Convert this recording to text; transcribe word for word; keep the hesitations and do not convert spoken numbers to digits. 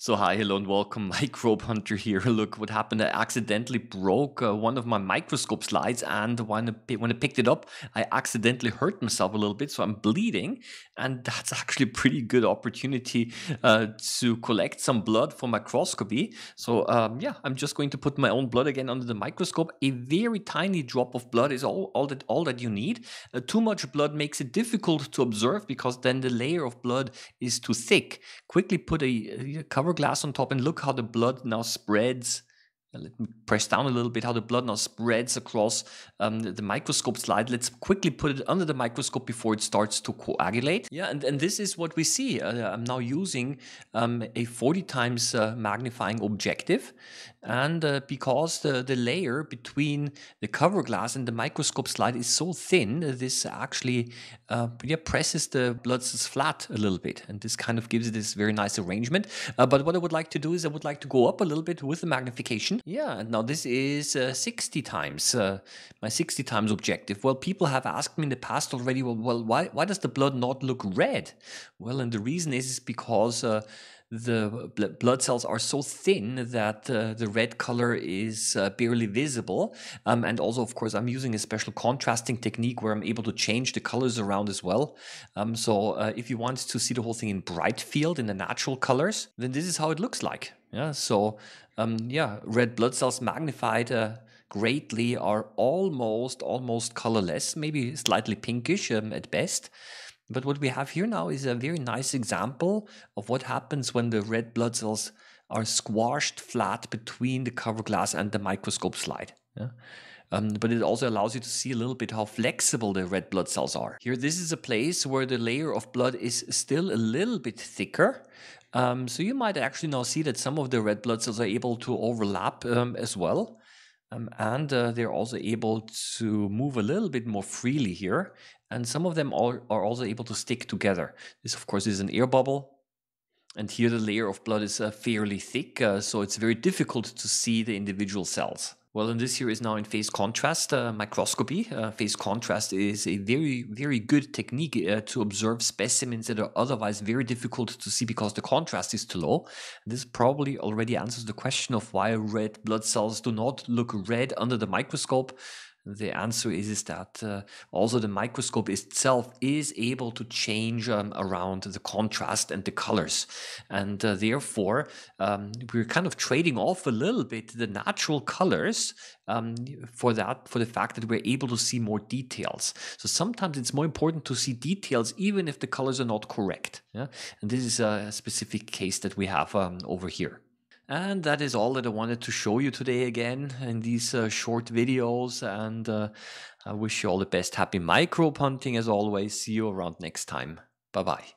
So hi, hello and welcome, Microbe Hunter here. Look what happened. I accidentally broke uh, one of my microscope slides, and when I, when I picked it up, I accidentally hurt myself a little bit, so I'm bleeding, and that's actually a pretty good opportunity uh, to collect some blood for microscopy. So um, yeah, I'm just going to put my own blood again under the microscope. A very tiny drop of blood is all, all, that, all that you need. Uh, too much blood makes it difficult to observe because then the layer of blood is too thick. Quickly put a, a cover glass on top and look how the blood now spreads. Let me press down a little bit, how the blood now spreads across um, the, the microscope slide. Let's quickly put it under the microscope before it starts to coagulate. Yeah, and, and this is what we see. Uh, I'm now using um, a forty times uh, magnifying objective. And uh, because the, the layer between the cover glass and the microscope slide is so thin, this actually uh, yeah, presses the blood cells flat a little bit. And this kind of gives it this very nice arrangement. Uh, but what I would like to do is I would like to go up a little bit with the magnification. Yeah, now this is uh, sixty times, uh, my sixty times objective. Well, people have asked me in the past already, well, well why, why does the blood not look red? Well, and the reason is, is because uh, the bl blood cells are so thin that uh, the red color is uh, barely visible. Um, and also, of course, I'm using a special contrasting technique where I'm able to change the colors around as well. Um, so uh, if you want to see the whole thing in bright field, in the natural colors, then this is how it looks like. Yeah, so um, yeah, red blood cells magnified uh, greatly are almost, almost colorless, maybe slightly pinkish um, at best. But what we have here now is a very nice example of what happens when the red blood cells are squashed flat between the cover glass and the microscope slide. Yeah. Um, but it also allows you to see a little bit how flexible the red blood cells are. Here, this is a place where the layer of blood is still a little bit thicker. Um, so you might actually now see that some of the red blood cells are able to overlap um, as well. Um, and uh, they're also able to move a little bit more freely here. And some of them are, are also able to stick together. This, of course, is an air bubble. And here the layer of blood is uh, fairly thick, uh, so it's very difficult to see the individual cells. Well, and this here is now in phase contrast uh, microscopy. Uh, phase contrast is a very, very good technique uh, to observe specimens that are otherwise very difficult to see because the contrast is too low. This probably already answers the question of why red blood cells do not look red under the microscope. The answer is, is that uh, also the microscope itself is able to change um, around the contrast and the colors. And uh, therefore, um, we're kind of trading off a little bit the natural colors um, for that, for the fact that we're able to see more details. So sometimes it's more important to see details even if the colors are not correct. Yeah? And this is a specific case that we have um, over here. And that is all that I wanted to show you today again in these uh, short videos. And uh, I wish you all the best. Happy microbe hunting as always. See you around next time. Bye-bye.